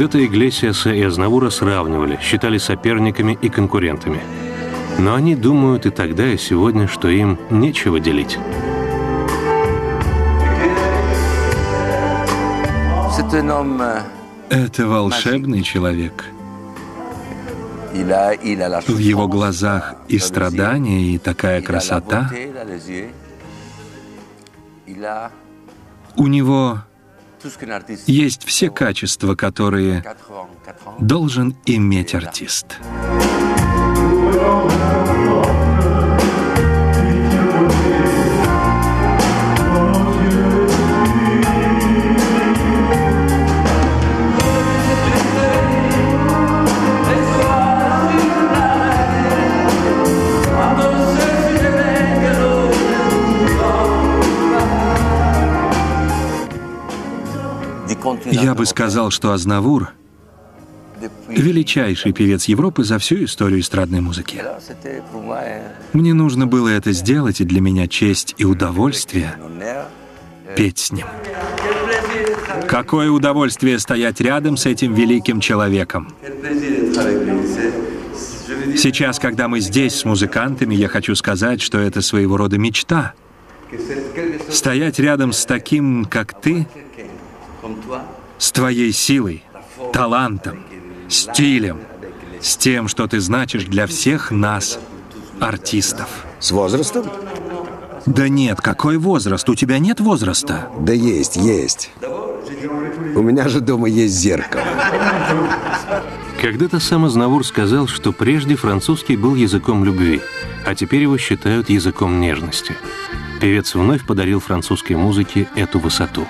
Когда-то Иглесиаса и Азнавура сравнивали, считали соперниками и конкурентами. Но они думают и тогда, и сегодня, что им нечего делить. Это волшебный человек. В его глазах и страдания, и такая красота. У него есть все качества, которые должен иметь артист. Я бы сказал, что Азнавур — величайший певец Европы за всю историю эстрадной музыки. Мне нужно было это сделать, и для меня честь и удовольствие петь с ним. Какое удовольствие стоять рядом с этим великим человеком. Сейчас, когда мы здесь с музыкантами, я хочу сказать, что это своего рода мечта. Стоять рядом с таким, как ты, с твоей силой, талантом, стилем, с тем, что ты значишь для всех нас, артистов. С возрастом? Да нет, какой возраст? У тебя нет возраста? Да есть, есть. У меня же дома есть зеркало. Когда-то сам Азнавур сказал, что прежде французский был языком любви, а теперь его считают языком нежности. Певец вновь подарил французской музыке эту высоту.